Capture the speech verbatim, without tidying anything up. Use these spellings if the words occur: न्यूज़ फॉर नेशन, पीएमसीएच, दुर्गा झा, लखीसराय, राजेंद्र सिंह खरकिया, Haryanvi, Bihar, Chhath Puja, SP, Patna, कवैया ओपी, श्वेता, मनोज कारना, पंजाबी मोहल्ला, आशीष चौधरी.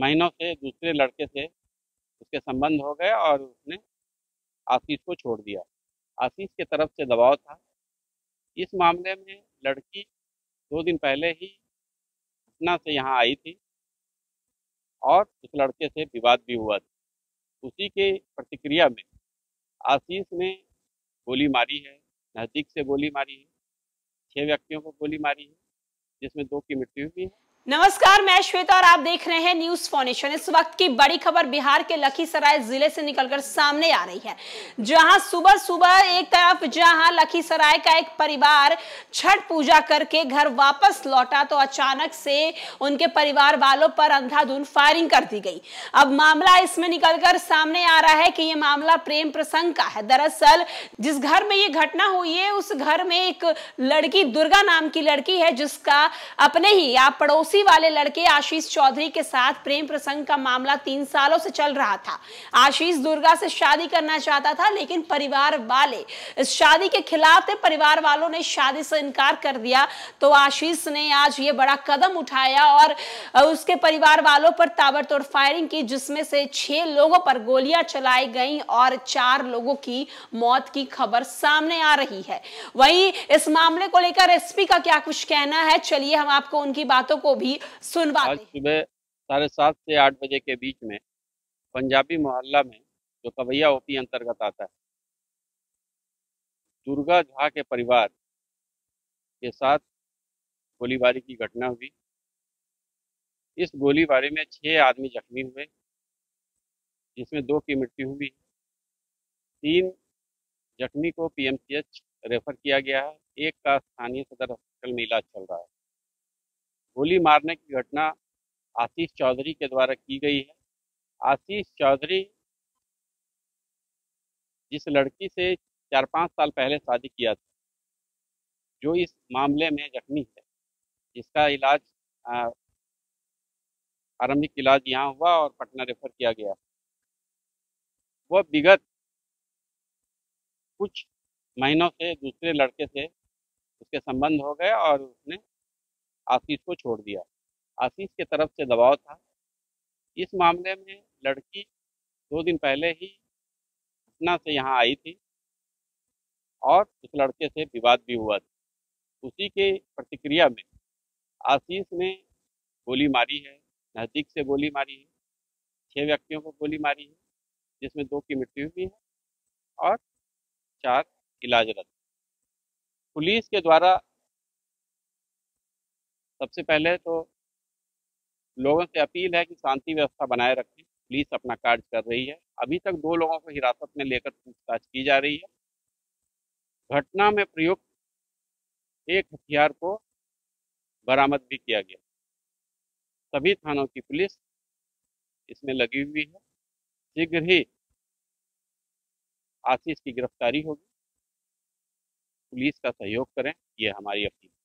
महीनों से दूसरे लड़के से उसके संबंध हो गए और उसने आशीष को छोड़ दिया। आशीष के तरफ से दबाव था। इस मामले में लड़की दो दिन पहले ही पटना से यहाँ आई थी और उस लड़के से विवाद भी हुआ था। उसी के प्रतिक्रिया में आशीष ने गोली मारी है, नज़दीक से गोली मारी है, छह व्यक्तियों को गोली मारी है जिसमें दो की मृत्यु हुई है। नमस्कार, मैं श्वेता और आप देख रहे हैं न्यूज़ फॉर नेशन। इस वक्त की बड़ी खबर बिहार के लखीसराय जिले से निकलकर सामने आ रही है, जहां सुबह सुबह एक तरफ जहां लखीसराय का एक परिवार छठ पूजा करके घर वापस लौटा तो अचानक से उनके परिवार वालों पर अंधाधुंध फायरिंग कर दी गई। अब मामला इसमें निकलकर सामने आ रहा है कि ये मामला प्रेम प्रसंग का है। दरअसल जिस घर में ये घटना हुई है उस घर में एक लड़की, दुर्गा नाम की लड़की है, जिसका अपने ही आप पड़ोसी वाले लड़के आशीष चौधरी के साथ प्रेम प्रसंग का मामला तीन सालों से चल रहा था। आशीष दुर्गा से शादी करना चाहता था, लेकिन परिवार वाले इस शादी के खिलाफ थे। परिवार वालों ने शादी से इनकार कर दिया तो आशीष ने आज ये बड़ा कदम उठाया और उसके परिवार वालों पर ताबड़तोड़ फायरिंग की, जिसमें से छह लोगों पर गोलियां चलाई गई और चार लोगों की मौत की खबर सामने आ रही है। वहीं इस मामले को लेकर एसपी का क्या कुछ कहना है, चलिए हम आपको उनकी बातों को सुनवा। आज सुबह साढ़े सात से आठ बजे के बीच में पंजाबी मोहल्ला में, जो कवैया ओपी अंतर्गत आता है, दुर्गा झा के परिवार के साथ गोलीबारी की घटना हुई। इस गोलीबारी में छह आदमी जख्मी हुए जिसमें दो की मृत्यु हुई। तीन जख्मी को पीएमसीएच रेफर किया गया है। एक का स्थानीय सदर हॉस्पिटल में इलाज चल रहा है। गोली मारने की घटना आशीष चौधरी के द्वारा की गई है। आशीष चौधरी जिस लड़की से चार पाँच साल पहले शादी किया था, जो इस मामले में जख्मी है, जिसका इलाज आरंभिक इलाज यहाँ हुआ और पटना रेफर किया गया। वह विगत कुछ महीनों से दूसरे लड़के से उसके संबंध हो गए और उसने आशीष को छोड़ दिया। आशीष के तरफ से दबाव था। इस मामले में लड़की दो दिन पहले ही पटना से यहाँ आई थी और उस लड़के से विवाद भी हुआ था। उसी के प्रतिक्रिया में आशीष ने गोली मारी है, नज़दीक से गोली मारी है, छह व्यक्तियों को गोली मारी है जिसमें दो की मृत्यु हुई है और चार इलाजरत। पुलिस के द्वारा सबसे पहले तो लोगों से अपील है कि शांति व्यवस्था बनाए रखें। पुलिस अपना कार्य कर रही है। अभी तक दो लोगों को हिरासत में लेकर पूछताछ की जा रही है। घटना में प्रयुक्त एक हथियार को बरामद भी किया गया। सभी थानों की पुलिस इसमें लगी हुई है। शीघ्र ही आशीष की गिरफ्तारी होगी। पुलिस का सहयोग करें, ये हमारी अपील।